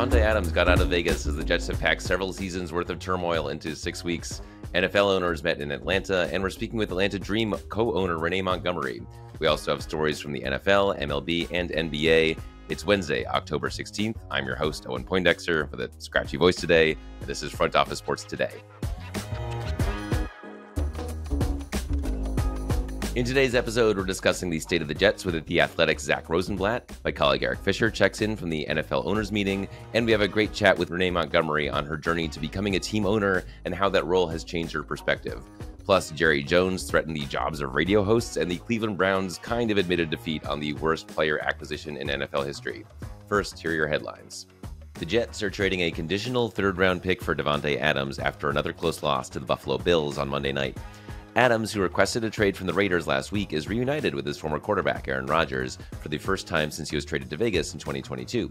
Davante Adams got out of Vegas as the Jets have packed several seasons' worth of turmoil into 6 weeks. NFL owners met in Atlanta, and we're speaking with Atlanta Dream co-owner Renee Montgomery. We also have stories from the NFL, MLB, and NBA. It's Wednesday, October 16th. I'm your host, Owen Poindexter, with a scratchy voice today. This is Front Office Sports Today. In today's episode, we're discussing the state of the Jets with The Athletic's Zach Rosenblatt. My colleague Eric Fisher checks in from the NFL owners meeting, and we have a great chat with Renee Montgomery on her journey to becoming a team owner and how that role has changed her perspective. Plus, Jerry Jones threatened the jobs of radio hosts, and the Cleveland Browns kind of admitted defeat on the worst player acquisition in NFL history. First, here are your headlines. The Jets are trading a conditional third-round pick for Davante Adams after another close loss to the Buffalo Bills on Monday night. Adams, who requested a trade from the Raiders last week, is reunited with his former quarterback, Aaron Rodgers, for the first time since he was traded to Vegas in 2022.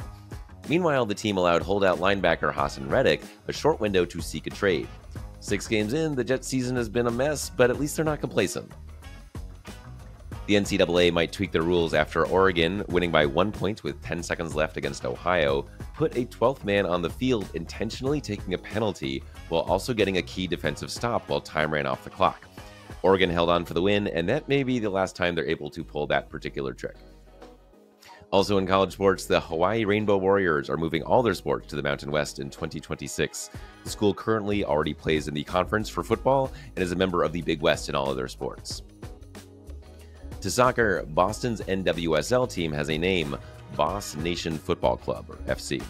Meanwhile, the team allowed holdout linebacker Haason Reddick a short window to seek a trade. 6 games in, the Jets' season has been a mess, but at least they're not complacent. The NCAA might tweak their rules after Oregon, winning by 1 point with 10 seconds left against Ohio, put a 12th man on the field, intentionally taking a penalty while also getting a key defensive stop while time ran off the clock. Oregon held on for the win, and that may be the last time they're able to pull that particular trick. Also in college sports, the Hawaii Rainbow Warriors are moving all their sports to the Mountain West in 2026. The school currently already plays in the conference for football and is a member of the Big West in all of their sports. To soccer, Boston's NWSL team has a name, Boss Nation Football Club, or FC.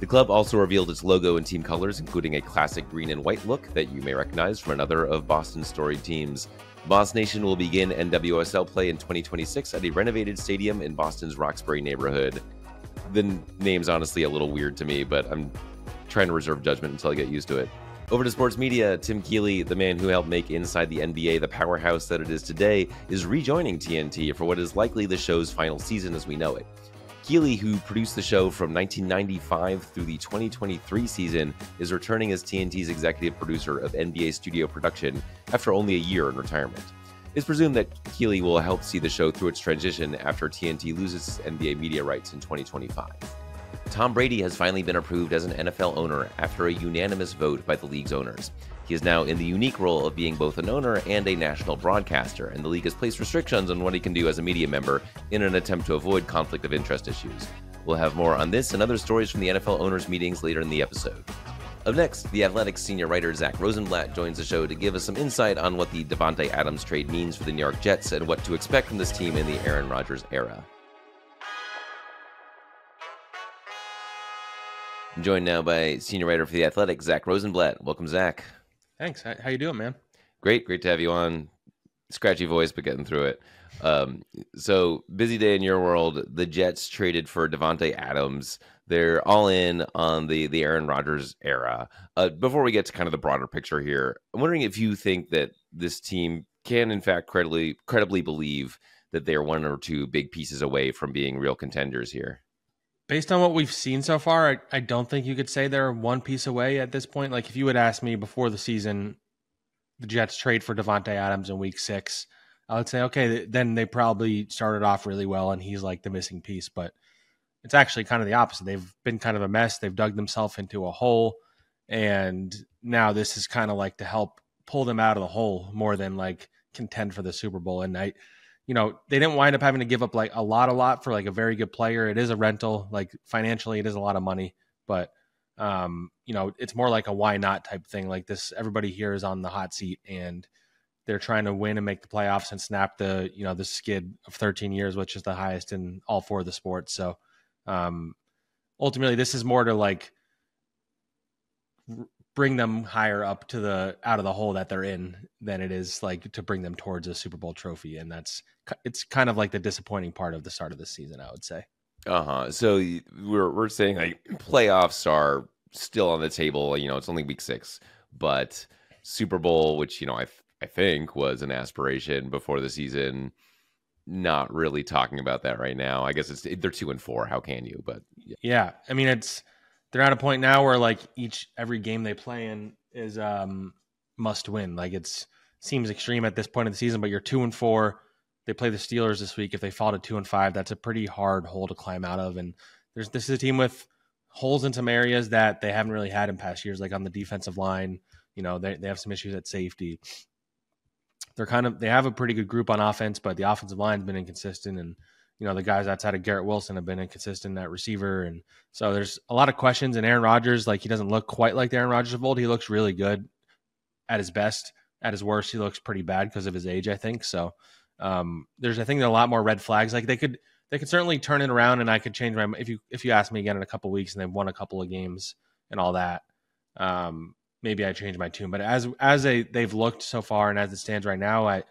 The club also revealed its logo and team colors, including a classic green and white look that you may recognize from another of Boston's storied teams. Boss Nation will begin NWSL play in 2026 at a renovated stadium in Boston's Roxbury neighborhood. The name's honestly a little weird to me, but I'm trying to reserve judgment until I get used to it. Over to sports media, Tim Keeley, the man who helped make Inside the NBA the powerhouse that it is today, is rejoining TNT for what is likely the show's final season as we know it. Keeley, who produced the show from 1995 through the 2023 season, is returning as TNT's executive producer of NBA studio production after only a year in retirement. It's presumed that Keeley will help see the show through its transition after TNT loses its NBA media rights in 2025. Tom Brady has finally been approved as an NFL owner after a unanimous vote by the league's owners. He is now in the unique role of being both an owner and a national broadcaster, and the league has placed restrictions on what he can do as a media member in an attempt to avoid conflict of interest issues. We'll have more on this and other stories from the NFL owners' meetings later in the episode. Up next, The Athletic's senior writer Zach Rosenblatt joins the show to give us some insight on what the Davante Adams trade means for the New York Jets and what to expect from this team in the Aaron Rodgers era. I'm joined now by senior writer for The Athletic, Zach Rosenblatt. Welcome, Zach. Thanks. How you doing, man? Great. Great to have you on. Scratchy voice, but getting through it. So busy day in your world. The Jets traded for Davante Adams. They're all in on the Aaron Rodgers era. Before we get to kind of the broader picture here, I'm wondering if you think that this team can, in fact, credibly believe that they are one or two big pieces away from being real contenders here. Based on what we've seen so far, I don't think you could say they're one piece away at this point. Like if you had asked me before the season, the Jets trade for Davante Adams in week 6, I would say, okay, then they probably started off really well and he's like the missing piece, but it's actually kind of the opposite. They've been kind of a mess. They've dug themselves into a hole, and now this is kind of like to help pull them out of the hole more than like contend for the Super Bowl. And you know, they didn't wind up having to give up like a lot for like a very good player. It is a rental, like financially, it is a lot of money, but you know, it's more like a why not type thing. Like this, everybody here is on the hot seat and they're trying to win and make the playoffs and snap the, you know, the skid of 13 years, which is the highest in all 4 of the sports. So ultimately this is more to like bring them higher up to the out of the hole that they're in than it is like to bring them towards a Super Bowl trophy. And it's kind of like the disappointing part of the start of the season, I would say. So we're saying like playoffs are still on the table. You know, it's only week 6, but Super Bowl, which, you know, I think was an aspiration before the season. Not really talking about that right now. I guess they're 2-4. How can you? But yeah, I mean, they're at a point now where like every game they play in is must win. Like it seems extreme at this point of the season, but you're 2-4. They play the Steelers this week. If they fall to 2-5, that's a pretty hard hole to climb out of. And this is a team with holes in some areas that they haven't really had in past years, like on the defensive line. You know, they have some issues at safety. They have a pretty good group on offense, but the offensive line's been inconsistent, and you know, the guys outside of Garrett Wilson have been inconsistent at receiver. And so there's a lot of questions. And Aaron Rodgers, like, he doesn't look quite like the Aaron Rodgers of old. He looks really good at his best. At his worst, he looks pretty bad because of his age, I think. So there are a lot more red flags. Like, they could certainly turn it around, and I could change my, if you ask me again in a couple of weeks and they've won a couple of games and all that, maybe I change my tune. But as they've looked so far and as it stands right now, I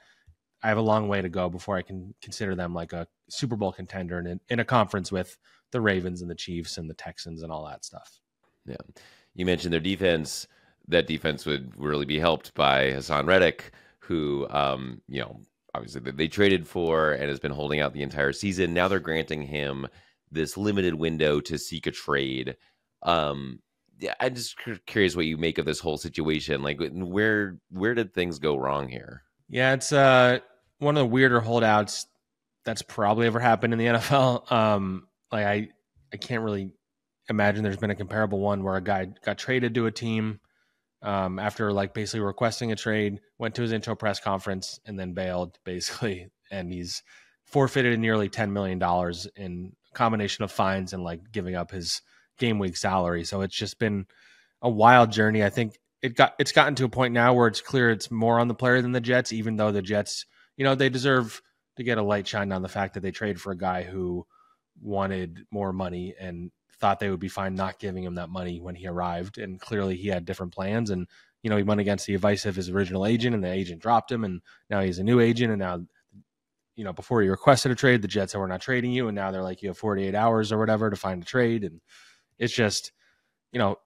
have a long way to go before I can consider them like a Super Bowl contender and in a conference with the Ravens and the Chiefs and the Texans and all that stuff. Yeah. You mentioned their defense. That defense would really be helped by Haason Reddick, who, you know, obviously they traded for and has been holding out the entire season. Now they're granting him this limited window to seek a trade. Yeah, I'm just curious what you make of this whole situation. Like, where did things go wrong here? Yeah, it's one of the weirder holdouts that's probably ever happened in the NFL. I can't really imagine there's been a comparable one where a guy got traded to a team after like basically requesting a trade, went to his intro press conference, and then bailed basically, and he's forfeited nearly $10 million in a combination of fines and like giving up his game week salary. So it's just been a wild journey. I think it's gotten to a point now where it's clear it's more on the player than the Jets, even though the Jets, you know, they deserve to get a light shined on the fact that they traded for a guy who wanted more money and thought they would be fine not giving him that money when he arrived. And clearly he had different plans, and, you know, he went against the advice of his original agent, and the agent dropped him, and now he's a new agent. And now, you know, before he requested a trade, the Jets said, we're not trading you. And now they're like, you have 48 hours or whatever to find a trade. And it's just, you know,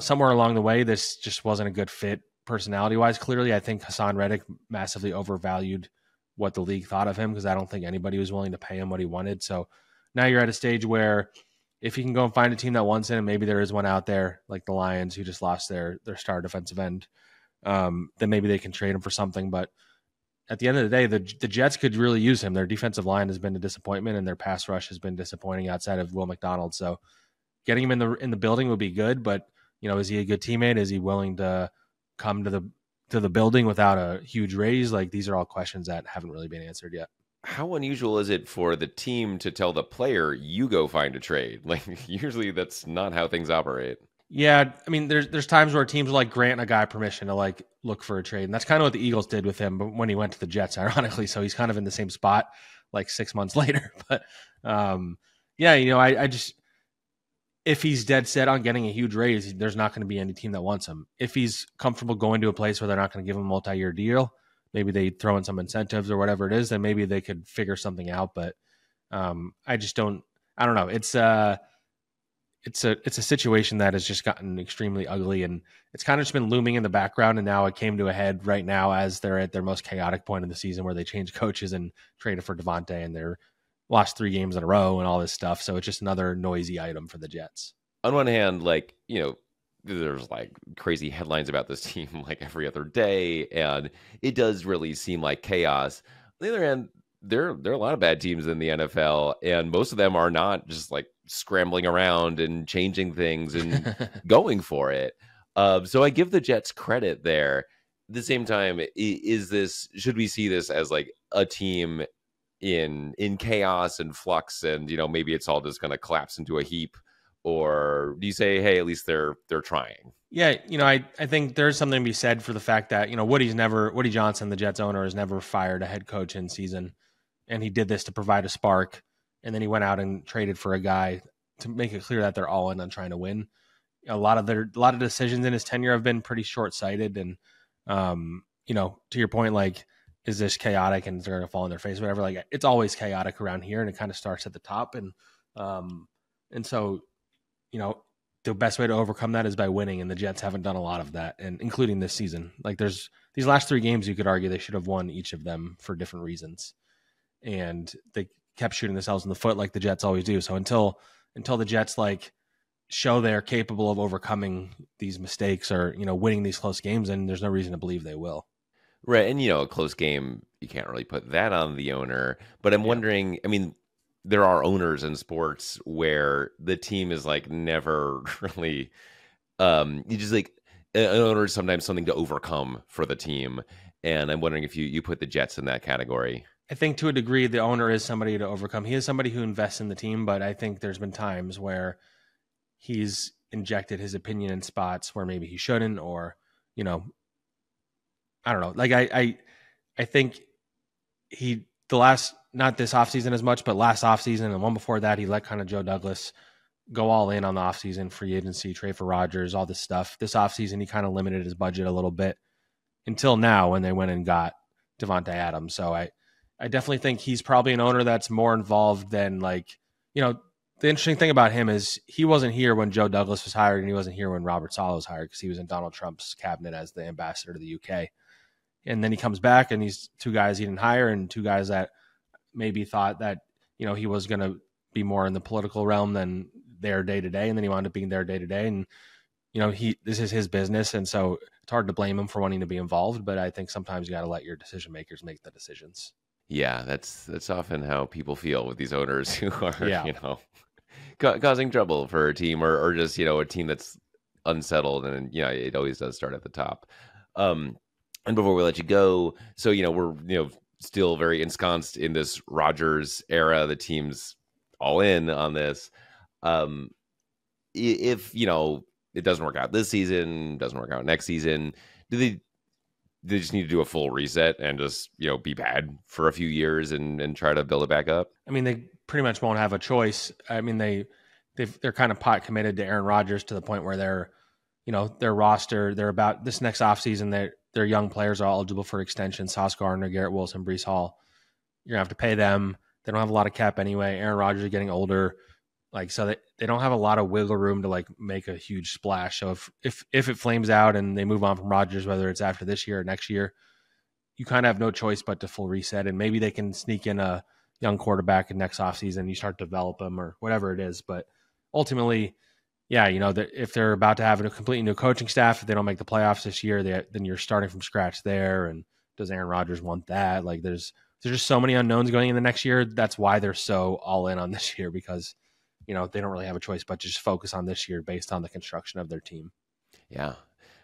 somewhere along the way, this just wasn't a good fit personality wise. Clearly, I think Haason Reddick massively overvalued what the league thought of him, because I don't think anybody was willing to pay him what he wanted. So now you're at a stage where if you can go and find a team that wants him, and maybe there is one out there, like the Lions, who just lost their star defensive end, then maybe they can trade him for something. But at the end of the day, the Jets could really use him. Their defensive line has been a disappointment, and their pass rush has been disappointing outside of Will McDonald. So getting him in the building would be good, but, you know, is he a good teammate? Is he willing to come to the building without a huge raise? Like, these are all questions that haven't really been answered yet. How unusual is it for the team to tell the player, you go find a trade? Like, usually that's not how things operate. Yeah, I mean, there's times where teams will, like, grant a guy permission to, like, look for a trade, and that's kind of what the Eagles did with him, but when he went to the Jets, ironically, so he's kind of in the same spot, like, 6 months later. But yeah, you know, I just, if he's dead set on getting a huge raise, there's not going to be any team that wants him. If he's comfortable going to a place where they're not going to give him a multi-year deal, maybe they throw in some incentives or whatever it is, then maybe they could figure something out. But I don't know. It's a situation that has just gotten extremely ugly, and it's kind of just been looming in the background. And now it came to a head right now as they're at their most chaotic point of the season, where they changed coaches and traded for Davante, and they're lost 3 games in a row and all this stuff. So it's just another noisy item for the Jets. On one hand, like, you know, there's like crazy headlines about this team like every other day, and it does really seem like chaos. On the other hand, there are a lot of bad teams in the NFL, and most of them are not just like scrambling around and changing things and going for it. So I give the Jets credit there. At the same time, should we see this as like a team in chaos and flux, and, you know, maybe it's all just going to collapse into a heap? Or do you say, hey, at least they're trying? Yeah, you know, I think there's something to be said for the fact that, you know, Woody Johnson, the Jets owner, has never fired a head coach in season, and he did this to provide a spark, and then he went out and traded for a guy to make it clear that they're all in on trying to win. A lot of decisions in his tenure have been pretty short-sighted, and you know, to your point, like, is this chaotic and they're going to fall on their face, whatever? Like, it's always chaotic around here, and it kind of starts at the top, and so, you know, the best way to overcome that is by winning, and the Jets haven't done a lot of that, and including this season. Like, there's these last 3 games, you could argue they should have won each of them for different reasons, and they kept shooting themselves in the foot like the Jets always do. So until the Jets like show they're capable of overcoming these mistakes or, you know, winning these close games, and there's no reason to believe they will. Right, and, you know, a close game, you can't really put that on the owner. But I'm wondering, I mean, there are owners in sports where the team is like never really, you just like an owner is sometimes something to overcome for the team. And I'm wondering if you put the Jets in that category. I think to a degree, the owner is somebody to overcome. He is somebody who invests in the team, but I think there's been times where he's injected his opinion in spots where maybe he shouldn't, or, you know, I don't know. Like I think he, the last, not this offseason as much, but last offseason and the one before that, he let kind of Joe Douglas go all in on the offseason, free agency, trade for Rodgers, all this stuff. This offseason, he kind of limited his budget a little bit until now when they went and got Davante Adams. So I definitely think he's probably an owner that's more involved than, like, you know, the interesting thing about him is he wasn't here when Joe Douglas was hired and he wasn't here when Robert Saleh was hired because he was in Donald Trump's cabinet as the ambassador to the UK. And then he comes back and he's two guys he didn't hire and two guys that maybe thought that, you know, he was going to be more in the political realm than their day to day. And then he wound up being their day to day. And, you know, this is his business. And so it's hard to blame him for wanting to be involved. But I think sometimes you got to let your decision makers make the decisions. Yeah, that's often how people feel with these owners who are, you know, causing trouble for a team or just, you know, a team that's unsettled. And, you know, it always does start at the top. And before we let you go, so, you know, we're, you know, still very ensconced in this Rodgers era. The team's all in on this. If, you know, it doesn't work out this season, doesn't work out next season, do they just need to do a full reset and just, you know, be bad for a few years and try to build it back up? I mean, they pretty much won't have a choice. I mean, they're kind of pot committed to Aaron Rodgers to the point where they're, you know, their roster, they're about this next offseason, their young players are eligible for extension. Sauce Gardner, Garrett Wilson, Brees Hall. You're gonna have to pay them. They don't have a lot of cap anyway. Aaron Rodgers is getting older. Like, so they don't have a lot of wiggle room to like make a huge splash. So if it flames out and they move on from Rodgers, whether it's after this year or next year, you kind of have no choice but to full reset. And maybe they can sneak in a young quarterback in next offseason. You start to develop them or whatever it is. But ultimately, yeah, you know, if they're about to have a completely new coaching staff, if they don't make the playoffs this year, then you're starting from scratch there. And does Aaron Rodgers want that? Like, there's just so many unknowns going into next year. That's why they're so all in on this year, because, you know, they don't really have a choice but to just focus on this year based on the construction of their team. Yeah. All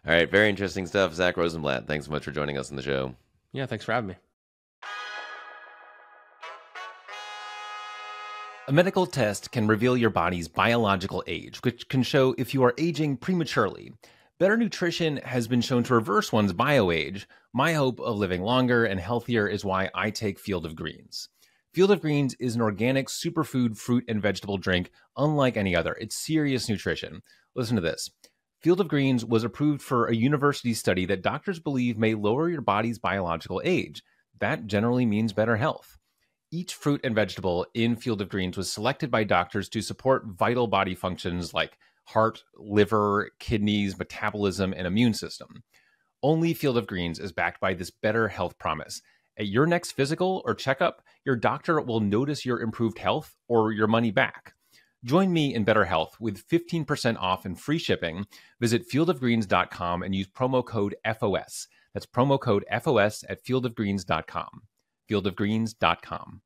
right. Very interesting stuff. Zach Rosenblatt, thanks so much for joining us on the show. Yeah, thanks for having me. A medical test can reveal your body's biological age, which can show if you are aging prematurely. Better nutrition has been shown to reverse one's bio-age. My hope of living longer and healthier is why I take Field of Greens. Field of Greens is an organic superfood fruit and vegetable drink unlike any other. It's serious nutrition. Listen to this. Field of Greens was approved for a university study that doctors believe may lower your body's biological age. That generally means better health. Each fruit and vegetable in Field of Greens was selected by doctors to support vital body functions like heart, liver, kidneys, metabolism, and immune system. Only Field of Greens is backed by this better health promise. At your next physical or checkup, your doctor will notice your improved health or your money back. Join me in better health with 15% off and free shipping. Visit fieldofgreens.com and use promo code FOS. That's promo code FOS at fieldofgreens.com. fieldofgreens.com.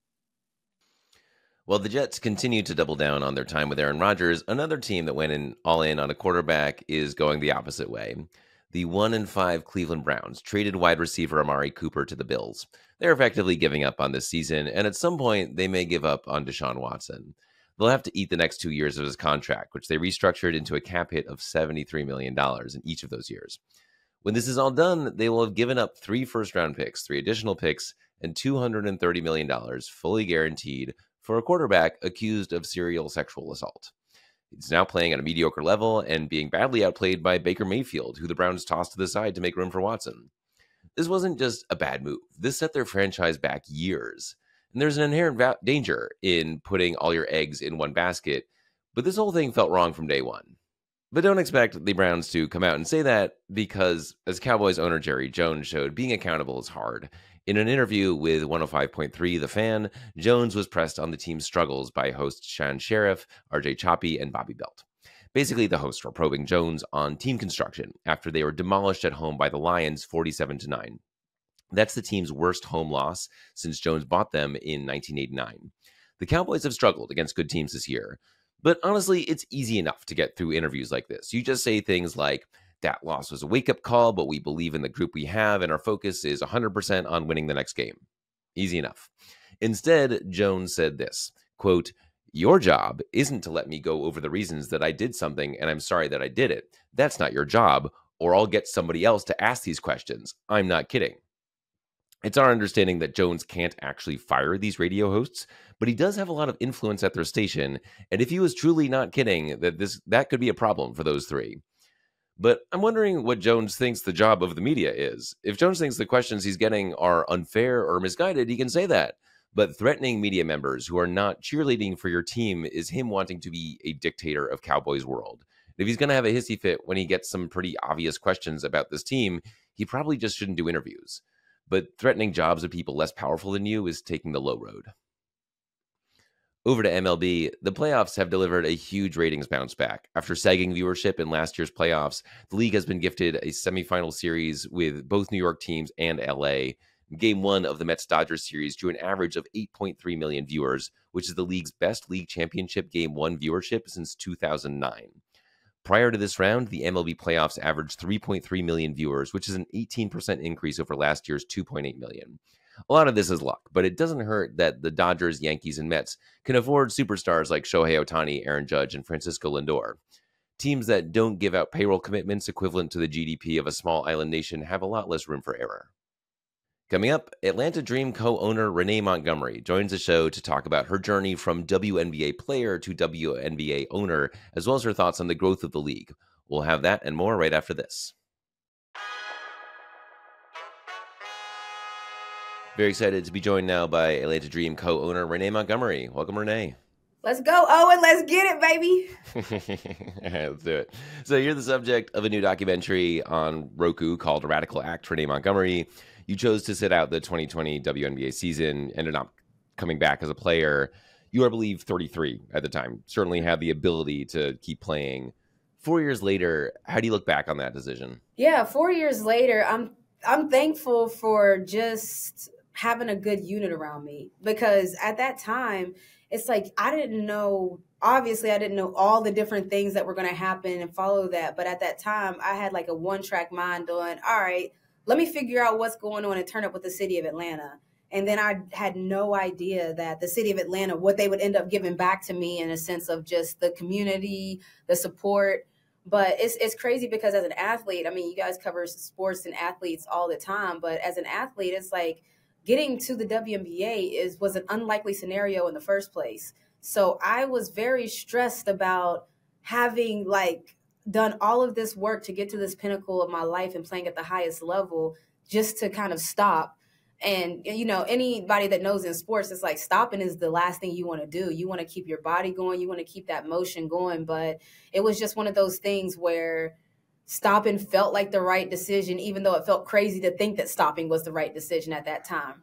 Well, the Jets continue to double down on their time with Aaron Rodgers. Another team that went in all in on a quarterback is going the opposite way. The 1-5 Cleveland Browns traded wide receiver Amari Cooper to the Bills. They're effectively giving up on this season, and at some point, they may give up on Deshaun Watson. They'll have to eat the next 2 years of his contract, which they restructured into a cap hit of $73 million in each of those years. When this is all done, they will have given up 3 first-round picks, 3 additional picks, and $230 million fully guaranteed for a quarterback accused of serial sexual assault. He's now playing at a mediocre level and being badly outplayed by Baker Mayfield, who the Browns tossed to the side to make room for Watson. This wasn't just a bad move. This set their franchise back years. And there's an inherent danger in putting all your eggs in one basket, but this whole thing felt wrong from day one. But don't expect the Browns to come out and say that, because as Cowboys owner Jerry Jones showed, being accountable is hard. In an interview with 105.3 The Fan, Jones was pressed on the team's struggles by hosts Sean Sheriff, RJ Choppy, and Bobby Belt. Basically, the hosts were probing Jones on team construction after they were demolished at home by the Lions 47-9. That's the team's worst home loss since Jones bought them in 1989. The Cowboys have struggled against good teams this year, but honestly, it's easy enough to get through interviews like this. You just say things like, that loss was a wake-up call, but we believe in the group we have, and our focus is 100% on winning the next game. Easy enough. Instead, Jones said this, quote, your job isn't to let me go over the reasons that I did something and I'm sorry that I did it. That's not your job, or I'll get somebody else to ask these questions. I'm not kidding. It's our understanding that Jones can't actually fire these radio hosts, but he does have a lot of influence at their station, and if he was truly not kidding, that could be a problem for those three. But I'm wondering what Jones thinks the job of the media is. If Jones thinks the questions he's getting are unfair or misguided, he can say that. But threatening media members who are not cheerleading for your team is him wanting to be a dictator of Cowboys world. And if he's going to have a hissy fit when he gets some pretty obvious questions about this team, he probably just shouldn't do interviews. But threatening jobs of people less powerful than you is taking the low road. Over to MLB, the playoffs have delivered a huge ratings bounce back. After sagging viewership in last year's playoffs, the league has been gifted a semifinal series with both New York teams and LA. Game 1 of the Mets-Dodgers series drew an average of 8.3 million viewers, which is the league's best league championship Game 1 viewership since 2009. Prior to this round, the MLB playoffs averaged 3.3 million viewers, which is an 18% increase over last year's 2.8 million. A lot of this is luck, but it doesn't hurt that the Dodgers, Yankees, and Mets can afford superstars like Shohei Ohtani, Aaron Judge, and Francisco Lindor. Teams that don't give out payroll commitments equivalent to the GDP of a small island nation have a lot less room for error. Coming up, Atlanta Dream co-owner Renee Montgomery joins the show to talk about her journey from WNBA player to WNBA owner, as well as her thoughts on the growth of the league. We'll have that and more right after this. Very excited to be joined now by Atlanta Dream co-owner Renee Montgomery. Welcome, Renee. Let's go, Owen. Let's get it, baby. Let's do it. So you're the subject of a new documentary on Roku called Radical Act, Renee Montgomery. You chose to sit out the 2020 WNBA season, ended up coming back as a player. You are, I believe, 33 at the time, certainly had the ability to keep playing. 4 years later, how do you look back on that decision? Yeah, 4 years later, I'm thankful for just having a good unit around me, because at that time, it's like I didn't know, obviously, I didn't know all the different things that were going to happen and follow that. But at that time, I had like a one-track mind on, all right, let me figure out what's going on and turn up with the city of Atlanta. And then I had no idea that the city of Atlanta, what they would end up giving back to me in a sense of just the community, the support. But it's crazy because as an athlete, I mean, you guys cover sports and athletes all the time. But as an athlete, it's like getting to the WNBA was an unlikely scenario in the first place. So I was very stressed about having like done all of this work to get to this pinnacle of my life and playing at the highest level just to kind of stop. And, you know, anybody that knows in sports, it's like stopping is the last thing you want to do. You want to keep your body going. You want to keep that motion going. But it was just one of those things where stopping felt like the right decision, even though it felt crazy to think that stopping was the right decision at that time.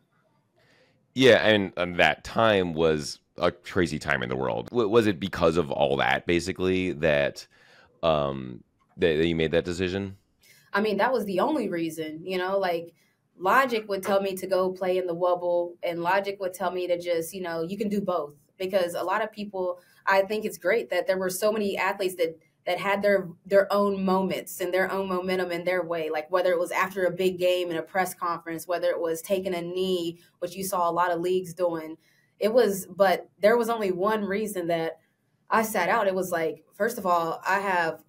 Yeah. And that time was a crazy time in the world. Was it because of all that, basically, that that you made that decision? I mean, that was the only reason, you know, like logic would tell me to go play in the wobble, and logic would tell me to just, you know, you can do both, because a lot of people, I think it's great that there were so many athletes that had their own moments and their own momentum in their way, like whether it was after a big game in a press conference, whether it was taking a knee, which you saw a lot of leagues doing. But there was only one reason that I sat out. It was like, first of all, I have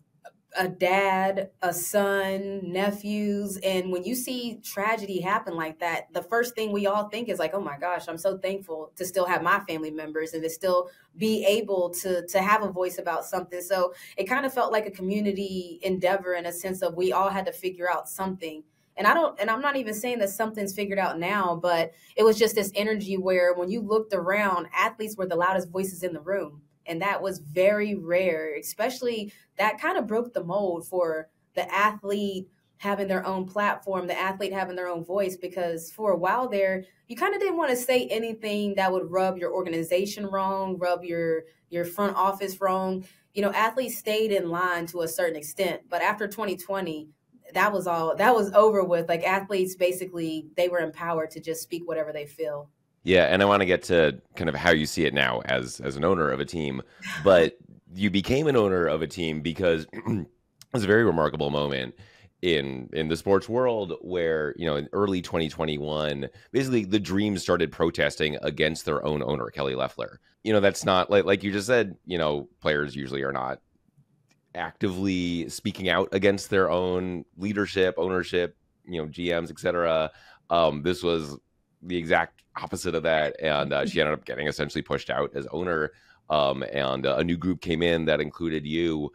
a dad, a son, nephews. And when you see tragedy happen like that, the first thing we all think is like, oh my gosh, I'm so thankful to still have my family members and to still be able to have a voice about something. So it kind of felt like a community endeavor in a sense of we all had to figure out something. And I'm not even saying that something's figured out now, but it was just this energy where when you looked around, athletes were the loudest voices in the room. And that was very rare, especially that kind of broke the mold for the athlete having their own platform, the athlete having their own voice, because for a while there, you kind of didn't want to say anything that would rub your organization wrong, rub your front office wrong. You know, athletes stayed in line to a certain extent. But after 2020, that was over with. Like athletes, basically, they were empowered to just speak whatever they feel. Yeah, and I want to get to kind of how you see it now as an owner of a team, but you became an owner of a team because it was a very remarkable moment in the sports world where, you know, in early 2021, basically the Dream started protesting against their own owner, Kelly Loeffler. You know, that's not like you just said, you know, players usually are not actively speaking out against their own leadership, ownership, you know, GMs, etc. This was the exact opposite of that. And she ended up getting essentially pushed out as owner. And a new group came in that included you.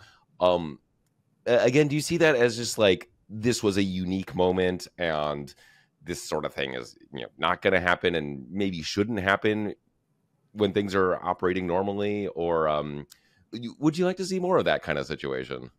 Again, do you see that as just like, this was a unique moment and this sort of thing is, you know, not going to happen and maybe shouldn't happen when things are operating normally? Or would you like to see more of that kind of situation?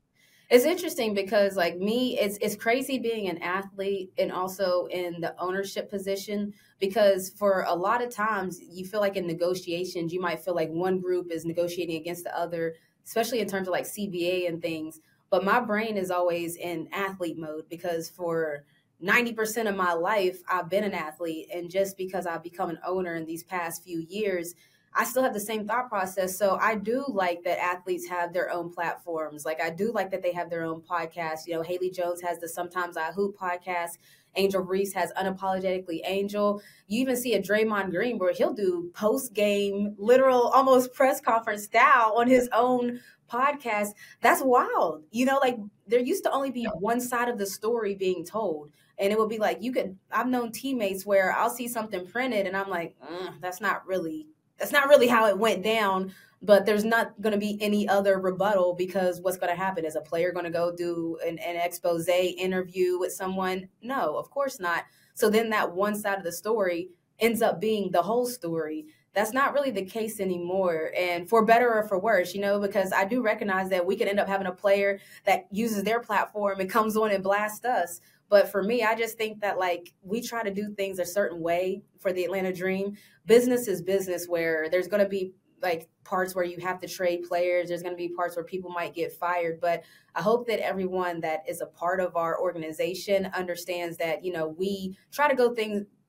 It's interesting because, like me, it's crazy being an athlete and also in the ownership position, because for a lot of times you feel like in negotiations, you might feel like one group is negotiating against the other, especially in terms of like CBA and things. But my brain is always in athlete mode because for 90% of my life, I've been an athlete. And just because I've become an owner in these past few years, I still have the same thought process. So I do like that athletes have their own platforms. Like I do like that they have their own podcasts. You know, Haley Jones has the Sometimes I Hoop podcast. Angel Reese has Unapologetically Angel. You even see a Draymond Green where he'll do post-game, literal, almost press conference style on his own podcast. That's wild. You know, like there used to only be one side of the story being told. And it would be like, I've known teammates where I'll see something printed and I'm like, that's not really how it went down, but there's not going to be any other rebuttal because what's going to happen is a player going to go do an expose interview with someone? No, of course not. So then that one side of the story ends up being the whole story. That's not really the case anymore. And for better or for worse, you know, because I do recognize that we could end up having a player that uses their platform and comes on and blasts us. But for me, I just think that, like, we try to do things a certain way for the Atlanta Dream. Business is business where there's going to be, like, parts where you have to trade players. There's going to be parts where people might get fired. But I hope that everyone that is a part of our organization understands that, you know, we try to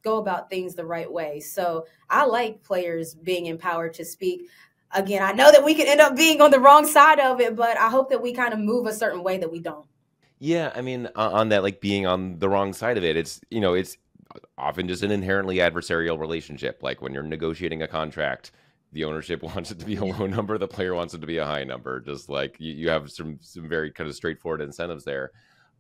go about things the right way. So I like players being empowered to speak. Again, I know that we could end up being on the wrong side of it, but I hope that we kind of move a certain way that we don't. Yeah, I mean, on that, like being on the wrong side of it, it's, you know, it's often just an inherently adversarial relationship. Like when you're negotiating a contract, the ownership wants it to be a low number, the player wants it to be a high number. Just like you have some very kind of straightforward incentives there.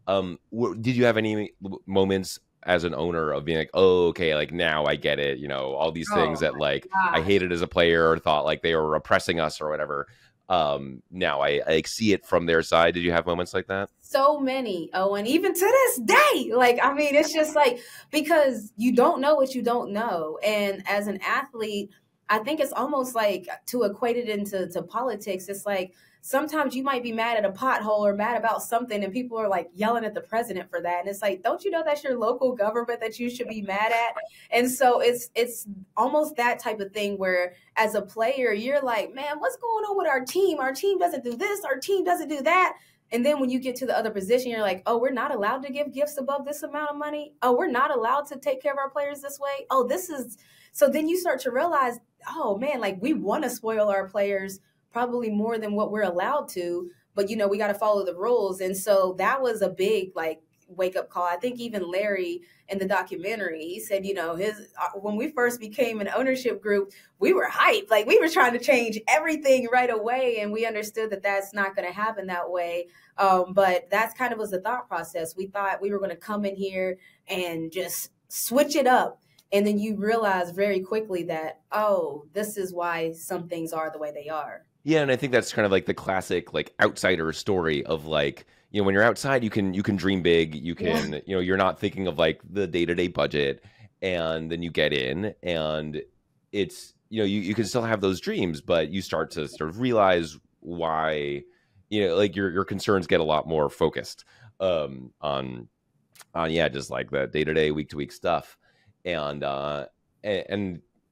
Did you have any moments as an owner of being like, oh, okay, like now I get it, you know, all these things that like I hated as a player or thought like they were repressing us or whatever. Now I see it from their side. Did you have moments like that? So many. Oh, and even to this day, like, I mean, it's just like, because you don't know what you don't know. And as an athlete, I think it's almost like to equate it into politics. It's like, sometimes you might be mad at a pothole or mad about something and people are like yelling at the president for that. And it's like, don't you know that's your local government that you should be mad at? And so it's almost that type of thing where as a player, you're like, man, what's going on with our team? Our team doesn't do this. Our team doesn't do that. And then when you get to the other position, you're like, oh, we're not allowed to give gifts above this amount of money. Oh, we're not allowed to take care of our players this way. Oh, this is. So then you start to realize, oh, man, like we want to spoil our players probably more than what we're allowed to, but you know, we got to follow the rules. And so that was a big like wake up call. I think even Larry in the documentary, he said, you know, when we first became an ownership group, we were hyped. Like we were trying to change everything right away. And we understood that that's not going to happen that way. But that's kind of was the thought process. We thought we were going to come in here and just switch it up. And then you realize very quickly that, oh, this is why some things are the way they are. Yeah, and I think that's kind of like the classic like outsider story of like, you know, when you're outside, you can dream big, you can, you know, you're not thinking of like the day-to-day budget, and then you get in and it's, you know, you can still have those dreams, but you start to sort of realize why, you know, like your concerns get a lot more focused on yeah, just like the day-to-day, week-to-week stuff. And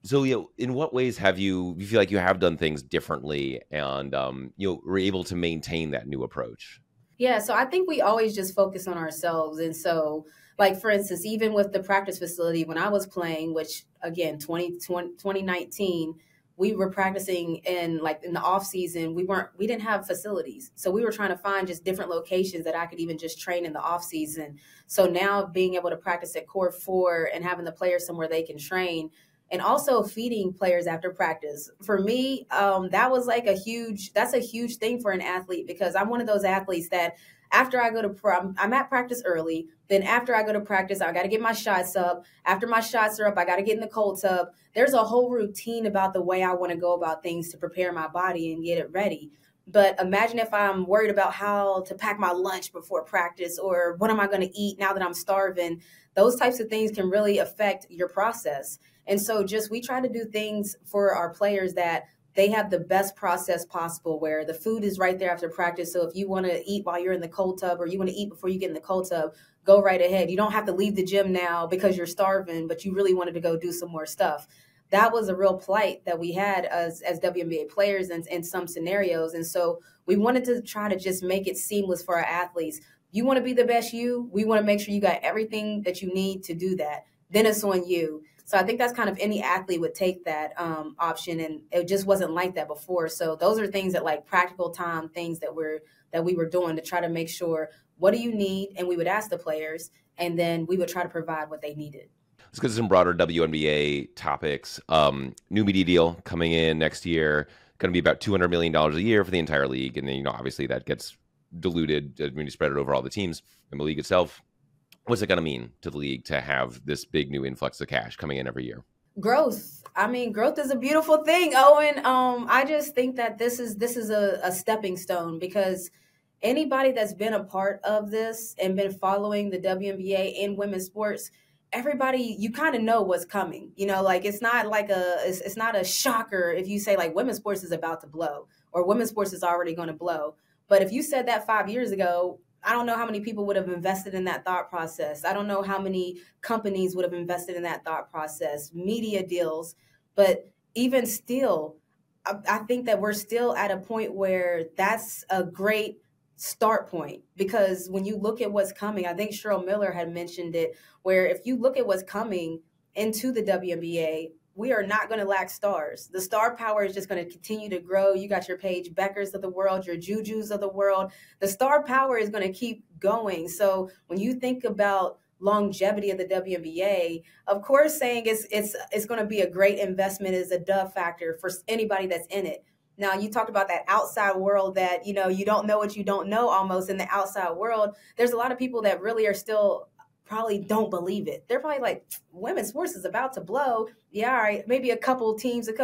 so, you know, in what ways have you feel like you have done things differently and, you know, were able to maintain that new approach? Yeah. So I think we always just focus on ourselves. And so Like, for instance, even with the practice facility, when I was playing, which, again, 2019, we were practicing in the off season. We didn't have facilities. So we were trying to find just different locations that I could even just train in the off season. So now being able to practice at Core 4 and having the players somewhere they can train, and also feeding players after practice. For me, that was like that's a huge thing for an athlete, because I'm one of those athletes that after I go to I'm at practice early. Then after I go to practice, I got to get my shots up. After my shots are up, I got to get in the cold tub. There's a whole routine about the way I want to go about things to prepare my body and get it ready. But imagine if I'm worried about how to pack my lunch before practice, or what am I going to eat now that I'm starving? Those types of things can really affect your process. And so we try to do things for our players that they have the best process possible, where the food is right there after practice. So if you want to eat while you're in the cold tub, or you want to eat before you get in the cold tub, go right ahead. You don't have to leave the gym now because you're starving, but you really wanted to go do some more stuff. That was a real plight that we had as WNBA players in some scenarios. And so we wanted to try to just make it seamless for our athletes. You want to be the best you, we want to make sure you got everything that you need to do that. Then it's on you. So I think that's kind of any athlete would take that option, and it just wasn't like that before. So those are things that, like, practical time things that we were doing to try to make sure, what do you need, and we would ask the players, and then we would try to provide what they needed. Let's get to some broader WNBA topics. New media deal coming in next year, going to be about $200 million a year for the entire league, and then obviously that gets diluted when you spread it over all the teams and the league itself. What's it going to mean to the league to have this big new influx of cash coming in every year? Growth. I mean, growth is a beautiful thing, Owen. I just think that this is a stepping stone, because anybody that's been a part of this and been following the WNBA and women's sports, everybody, you kind of know what's coming. You know, like, it's not like it's not a shocker if you say, like, women's sports is about to blow, or women's sports is already going to blow. But if you said that 5 years ago, I don't know how many people would have invested in that thought process. I don't know how many companies would have invested in that thought process, media deals. But even still, I think that we're still at a point where that's a great start point, because when you look at what's coming, I think Cheryl Miller had mentioned it, where if you look at what's coming into the WNBA, we are not going to lack stars. The star power is just going to continue to grow. You got your Paige Beckers of the world, your Juju's of the world. The star power is going to keep going. So when you think about longevity of the WNBA, of course, saying it's going to be a great investment is a duh factor for anybody that's in it. Now, you talked about that outside world that, you know, you don't know what you don't know almost in the outside world. There's a lot of people that really are still probably don't believe it. They're probably like, women's sports is about to blow. Yeah, all right, maybe a couple teams. And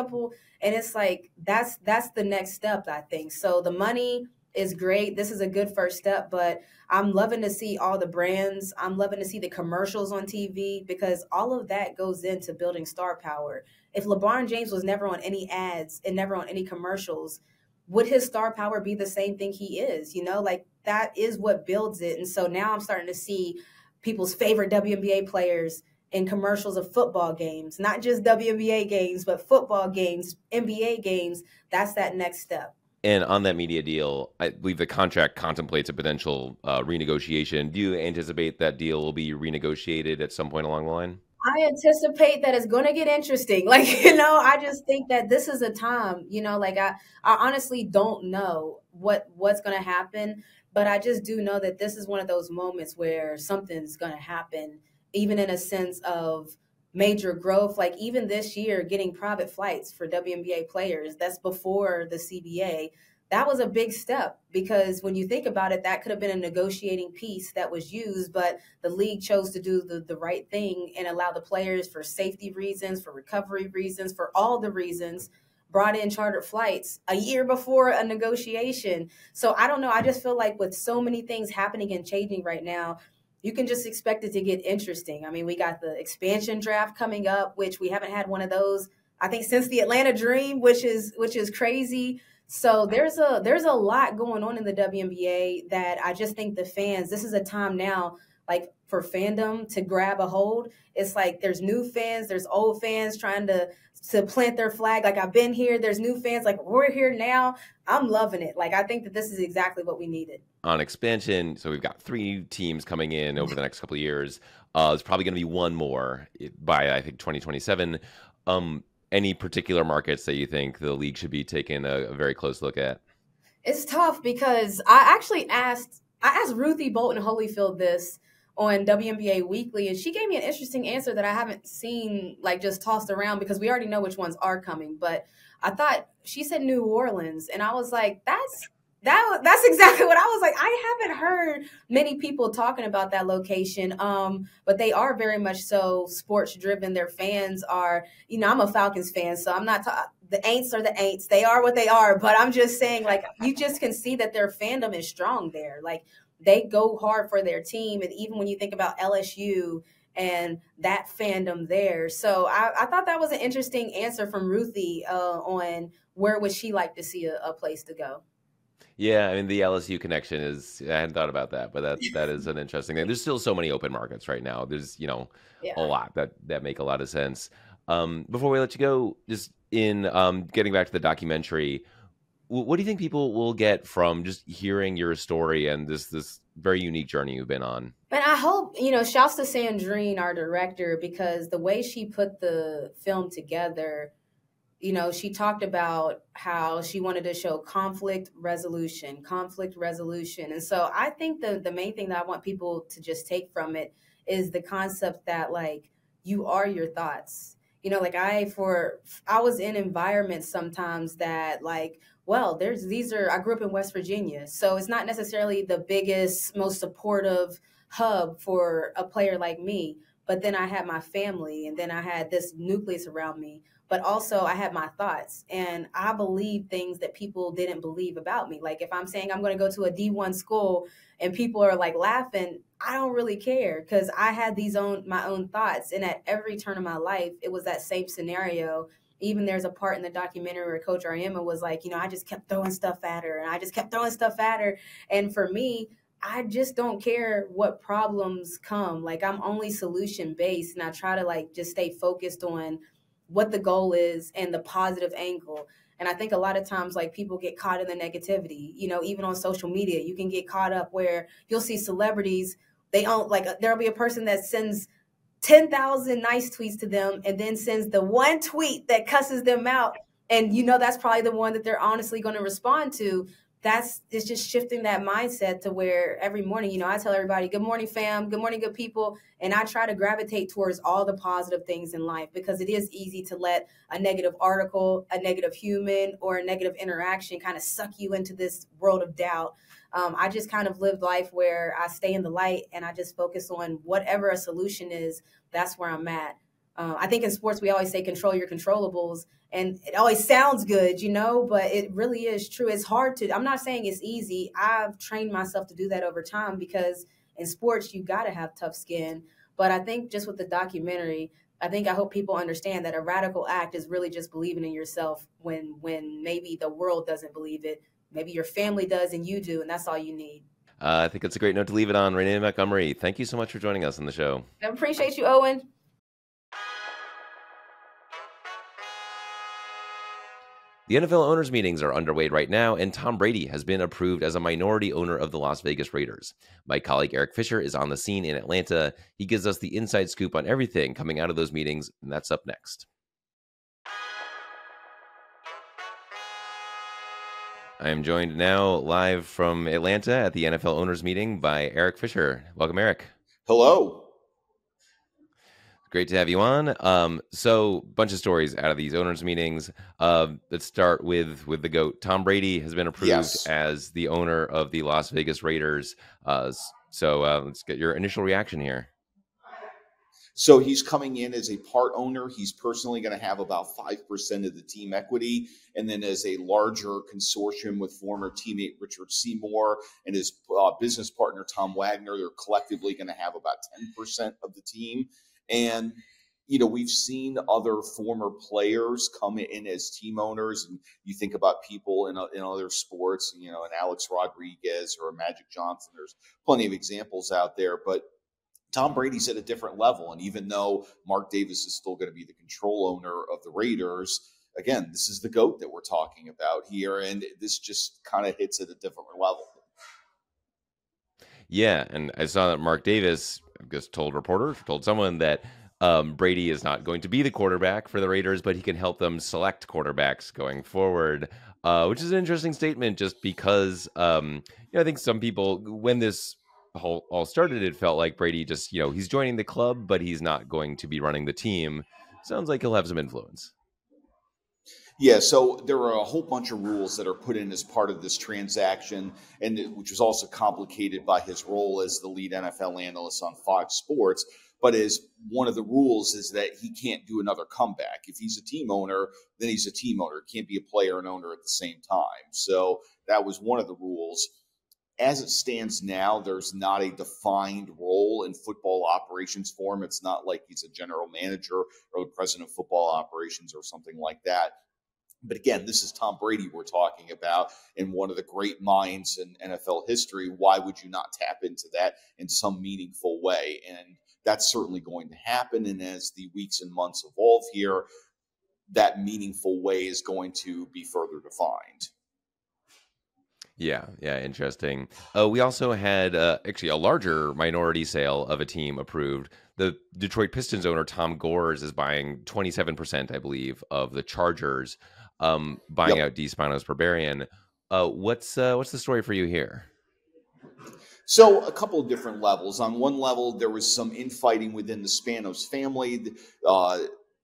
it's like, that's the next step, I think. So the money is great. This is a good first step, but I'm loving to see all the brands. I'm loving to see the commercials on TV, because all of that goes into building star power. If LeBron James was never on any ads and never on any commercials, would his star power be the same thing he is? You know, like, that is what builds it. And so now I'm starting to see people's favorite WNBA players in commercials of football games, not just WNBA games, but football games, NBA games. That's that next step. And on that media deal, I believe the contract contemplates a potential renegotiation. Do you anticipate that deal will be renegotiated at some point along the line? I anticipate that it's going to get interesting. Like, you know, I just think that this is a time, you know, like, I honestly don't know what's going to happen. But I just do know that this is one of those moments where something's going to happen, even in a sense of major growth. Like, even this year, getting private flights for WNBA players, that's before the CBA. That was a big step, because when you think about it, that could have been a negotiating piece that was used, but the league chose to do the right thing and allow the players, for safety reasons, for recovery reasons, for all the reasons, brought in chartered flights a year before a negotiation. So I don't know. I just feel like with so many things happening and changing right now, you can just expect it to get interesting. I mean, we got the expansion draft coming up, which we haven't had one of those, I think, since the Atlanta Dream, which is crazy. So there's a lot going on in the WNBA that I just think the fans, this is a time now. like for fandom to grab a hold. It's like there's new fans, there's old fans trying to plant their flag. Like, I've been here. There's new fans. Like, we're here now. I'm loving it. Like, I think that this is exactly what we needed. On expansion, so we've got 3 teams coming in over the next couple of years. There's probably going to be one more by, I think, 2027. Any particular markets that you think the league should be taking a very close look at? It's tough because I actually asked Ruthie Bolton Holyfield this on WNBA Weekly, and she gave me an interesting answer that I haven't seen like just tossed around because we already know which ones are coming. But I thought she said New Orleans, and I was like, that's exactly what I was like. I haven't heard many people talking about that location, but they are very much so sports driven. Their fans are, you know, I'm a Falcons fan, so I'm not the Aints are the Aints. They are what they are, but I'm just saying, like, you just can see that their fandom is strong there. Like, they go hard for their team. And even when you think about LSU and that fandom there. So I thought that was an interesting answer from Ruthie on where would she like to see a place to go. Yeah, I mean, the LSU connection is, I hadn't thought about that, but that is an interesting thing. There's still so many open markets right now. There's, you know, a lot that make a lot of sense. Before we let you go, just in getting back to the documentary, what do you think people will get from just hearing your story and this very unique journey you've been on? And I hope, you know, shouts to Sandrine, our director, because the way she put the film together, you know, she talked about how she wanted to show conflict resolution. And so I think the main thing that I want people to just take from it is the concept that, like, you are your thoughts. You know, like, I was in environments sometimes that, like, well, I grew up in West Virginia, so it's not necessarily the biggest, most supportive hub for a player like me. But then I had my family, and then I had this nucleus around me. But also I had my thoughts, and I believed things that people didn't believe about me. Like, if I'm saying I'm going to go to a D1 school and people are like laughing, I don't really care because I had my own thoughts. And at every turn of my life, it was that same scenario. Even there's a part in the documentary where Coach Aryema was like, you know, I just kept throwing stuff at her, and I just kept throwing stuff at her. And for me, I just don't care what problems come. Like, I'm only solution based, and I try to, like, just stay focused on what the goal is and the positive angle. And I think a lot of times, like, people get caught in the negativity, you know, even on social media, you can get caught up where you'll see celebrities. They don't, like, there'll be a person that sends 10,000 nice tweets to them and then sends the one tweet that cusses them out. And, you know, that's probably the one that they're honestly going to respond to. It's just shifting that mindset to where every morning, you know, I tell everybody, good morning, fam, good morning, good people. And I try to gravitate towards all the positive things in life, because it is easy to let a negative article, a negative human, or a negative interaction kind of suck you into this world of doubt. I just kind of lived life where I stay in the light, and I just focus on whatever a solution is. That's where I'm at. I think in sports, we always say control your controllables, and it always sounds good, you know, but it really is true. It's hard to, I'm not saying it's easy. I've trained myself to do that over time, because in sports, you got to have tough skin. But I think just with the documentary, I hope people understand that a radical act is really just believing in yourself when maybe the world doesn't believe it. Maybe your family does and you do, and that's all you need. I think it's a great note to leave it on. Renee Montgomery, thank you so much for joining us on the show. I appreciate you, Owen. The NFL owners' meetings are underway right now, and Tom Brady has been approved as a minority owner of the Las Vegas Raiders. My colleague Eric Fisher is on the scene in Atlanta. He gives us the inside scoop on everything coming out of those meetings, and that's up next. I am joined now live from Atlanta at the NFL owners' meeting by Eric Fisher. Welcome, Eric. Hello. Great to have you on. So, bunch of stories out of these owners' meetings. Let's start with the GOAT. Tom Brady has been approved as the owner of the Las Vegas Raiders. So let's get your initial reaction here. So he's coming in as a part owner. He's personally going to have about 5% of the team equity. And then as a larger consortium with former teammate Richard Seymour and his business partner Tom Wagner, they're collectively going to have about 10% of the team. And, you know, we've seen other former players come in as team owners, and you think about people in other sports, you know, an Alex Rodriguez or a Magic Johnson. There's plenty of examples out there, but Tom Brady's at a different level. And even though Mark Davis is still going to be the control owner of the Raiders, again, this is the GOAT that we're talking about here. And this just kind of hits at a different level. Yeah. And I saw that Mark Davis just told reporters, told someone that Brady is not going to be the quarterback for the Raiders, but he can help them select quarterbacks going forward, which is an interesting statement just because, you know, I think some people, when this all started, it felt like Brady just, you know, he's joining the club, but he's not going to be running the team. Sounds like he'll have some influence. Yeah, so there are a whole bunch of rules that are put in as part of this transaction, and which was also complicated by his role as the lead NFL analyst on Fox Sports. But as one of the rules is that he can't do another comeback. If he's a team owner, then he's a team owner. He can't be a player and owner at the same time. So that was one of the rules. As it stands now, there's not a defined role in football operations for him. It's not like he's a general manager or the president of football operations or something like that. But again, this is Tom Brady we're talking about, and one of the great minds in NFL history. Why would you not tap into that in some meaningful way? And that's certainly going to happen. And as the weeks and months evolve here, that meaningful way is going to be further defined. Yeah. Yeah. Interesting. We also had actually a larger minority sale of a team approved. The Detroit Pistons owner, Tom Gores, is buying 27%, I believe, of the Chargers, buying out D. Spanos Barbarian. What's the story for you here? So a couple of different levels. On one level, there was some infighting within the Spanos family.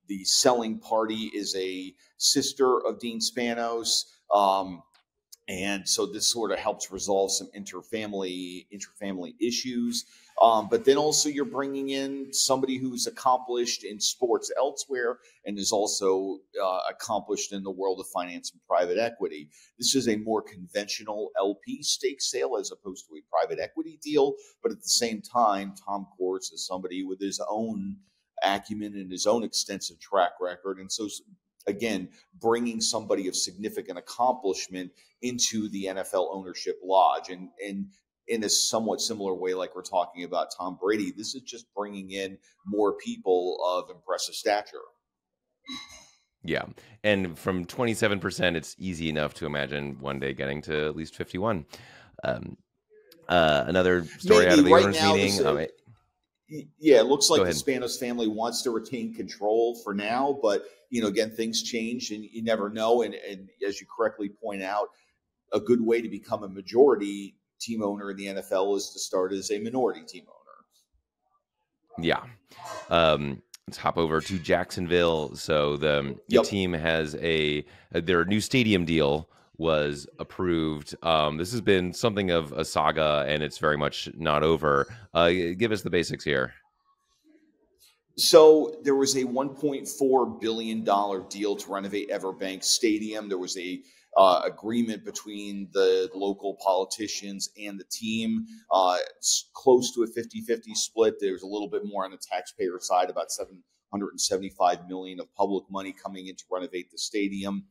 The selling party is a sister of Dean Spanos. And so this sort of helps resolve some interfamily issues. But then also you're bringing in somebody who's accomplished in sports elsewhere and is also accomplished in the world of finance and private equity. This is a more conventional LP stake sale as opposed to a private equity deal. But at the same time, Tom Gores is somebody with his own acumen and his own extensive track record. And so again, bringing somebody of significant accomplishment into the NFL ownership lodge. And in a somewhat similar way, like we're talking about Tom Brady, this is just bringing in more people of impressive stature. Yeah. And from 27%, it's easy enough to imagine one day getting to at least 51. Another story out of the owners' meeting. Yeah, it looks like the Spanos family wants to retain control for now, but, you know, again, things change and you never know. And as you correctly point out, a good way to become a majority team owner in the NFL is to start as a minority team owner. Yeah. Let's hop over to Jacksonville. So the team has their new stadium deal was approved. This has been something of a saga, and it's very much not over. Give us the basics here. So there was a $1.4 billion deal to renovate Everbank Stadium. There was a agreement between the local politicians and the team. It's close to a 50-50 split. There's a little bit more on the taxpayer side, about $775 million of public money coming in to renovate the stadium.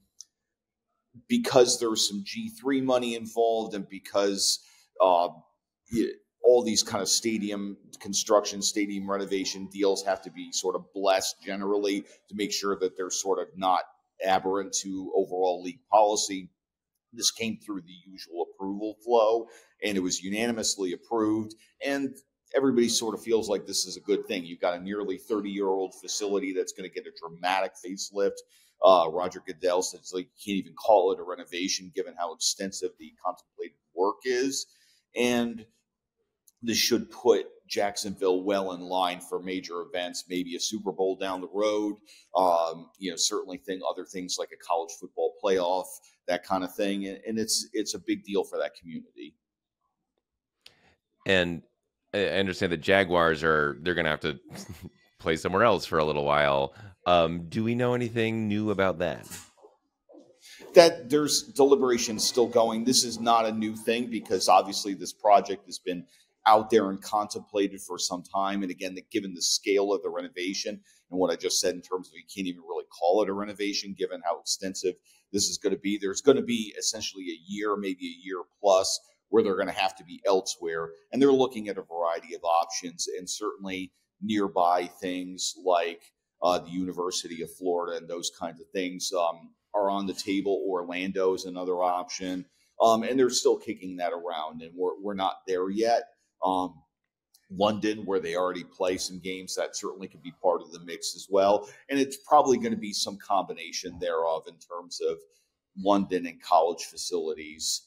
Because there's some G3 money involved, and because all these kind of stadium construction, stadium renovation deals have to be sort of blessed generally to make sure that they're sort of not aberrant to overall league policy. This came through the usual approval flow, and it was unanimously approved. And everybody sort of feels like this is a good thing. You've got a nearly 30-year-old facility that's going to get a dramatic facelift. Roger Goodell says, like, you can't even call it a renovation given how extensive the contemplated work is. And this should put Jacksonville well in line for major events, maybe a Super Bowl down the road, you know, certainly other things like a college football playoff, that kind of thing. And it's a big deal for that community. And I understand the Jaguars they're going to have to play somewhere else for a little while. Do we know anything new about that? That there's deliberation still going. This is not a new thing because obviously this project has been out there and contemplated for some time. And again, given the scale of the renovation and what I just said in terms of you can't even really call it a renovation, given how extensive this is going to be, there's going to be essentially a year, maybe a year plus where they're going to have to be elsewhere. And they're looking at a variety of options, and certainly nearby things like the University of Florida and those kinds of things are on the table. Orlando is another option. And they're still kicking that around, and we're not there yet. London, where they already play some games, that certainly could be part of the mix as well. And it's probably going to be some combination thereof in terms of London and college facilities.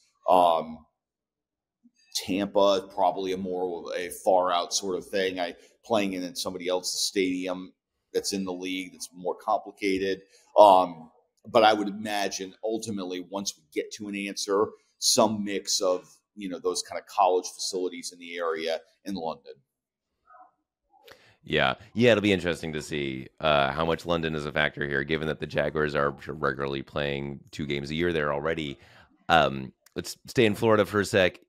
Tampa, probably a far out sort of thing. Playing in somebody else's stadium that's in the league, that's more complicated. But I would imagine ultimately, once we get to an answer, some mix of those kind of college facilities in the area in London. Yeah, it'll be interesting to see how much London is a factor here, given that the Jaguars are regularly playing 2 games a year there already. Let's stay in Florida for a sec.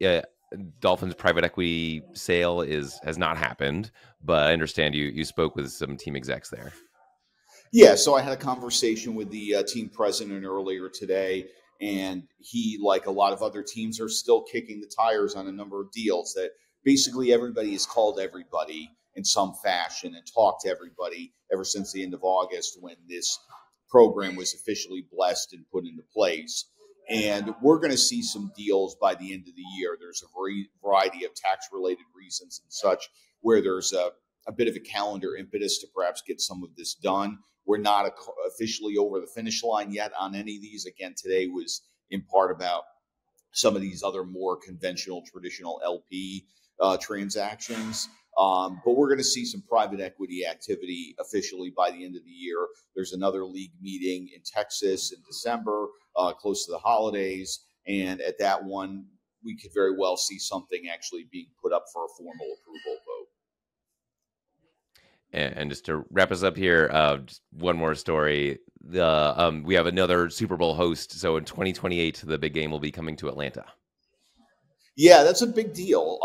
Dolphins private equity sale has not happened, but I understand you spoke with some team execs there. Yeah, so I had a conversation with the team president earlier today, and he, like a lot of other teams, are still kicking the tires on a number of deals. That basically everybody has called everybody in some fashion and talked to everybody ever since the end of August, when this program was officially blessed and put into place. And we're going to see some deals by the end of the year. There's a variety of tax-related reasons and such where there's a bit of a calendar impetus to perhaps get some of this done. We're not officially over the finish line yet on any of these. Again, today was in part about some of these other more conventional, traditional LP transactions. But we're going to see some private equity activity officially by the end of the year. There's another league meeting in Texas in December, close to the holidays. And at that one, we could very well see something actually being put up for a formal approval vote. And just to wrap us up here, just one more story. We have another Super Bowl host. So in 2028, the big game will be coming to Atlanta. Yeah, that's a big deal.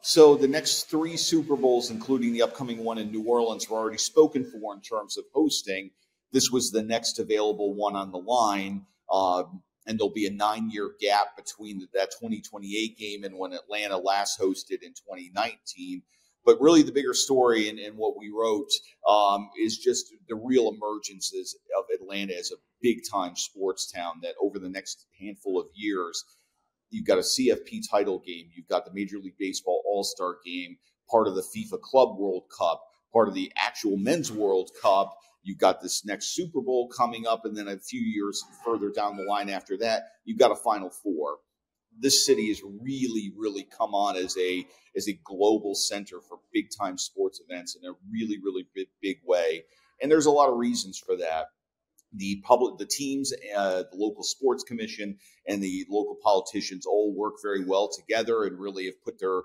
So the next 3 Super Bowls, including the upcoming one in New Orleans, were already spoken for in terms of hosting. This was the next available one on the line. And there'll be a 9-year gap between that 2028 game and when Atlanta last hosted in 2019. But really the bigger story in what we wrote is just the real emergences of Atlanta as a big-time sports town, that over the next handful of years, you've got a CFP title game. You've got the Major League Baseball All-Star game, part of the FIFA Club World Cup, part of the actual Men's World Cup. You've got this next Super Bowl coming up, and then a few years further down the line after that, you've got a Final Four. This city has really, really come on as a global center for big-time sports events in a really, really big way. And there's a lot of reasons for that. The teams, the local sports commission, and the local politicians all work very well together and really have put their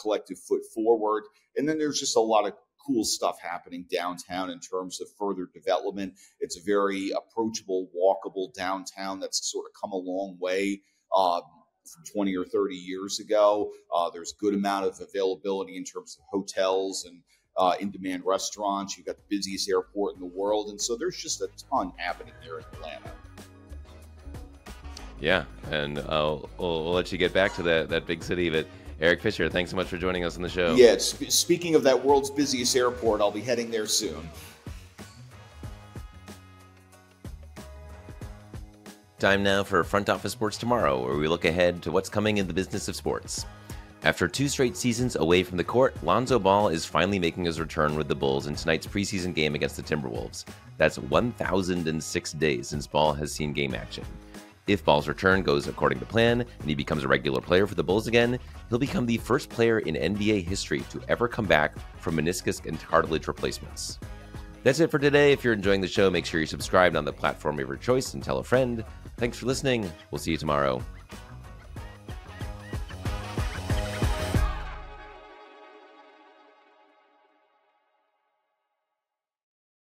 collective foot forward. And then there's just a lot of cool stuff happening downtown in terms of further development. It's a very approachable, walkable downtown that's sort of come a long way from 20 or 30 years ago. There's a good amount of availability in terms of hotels and in-demand restaurants. You've got the busiest airport in the world. And so there's just a ton happening there in Atlanta. Yeah, and we'll let you get back to that big city. But Eric Fisher, thanks so much for joining us on the show. Yeah, speaking of that world's busiest airport, I'll be heading there soon. Time now for Front Office Sports Tomorrow, where we look ahead to what's coming in the business of sports. After 2 straight seasons away from the court, Lonzo Ball is finally making his return with the Bulls in tonight's preseason game against the Timberwolves. That's 1,006 days since Ball has seen game action. If Ball's return goes according to plan and he becomes a regular player for the Bulls again, he'll become the first player in NBA history to ever come back from meniscus and cartilage replacements. That's it for today. If you're enjoying the show, make sure you're subscribed on the platform of your choice and tell a friend. Thanks for listening. We'll see you tomorrow.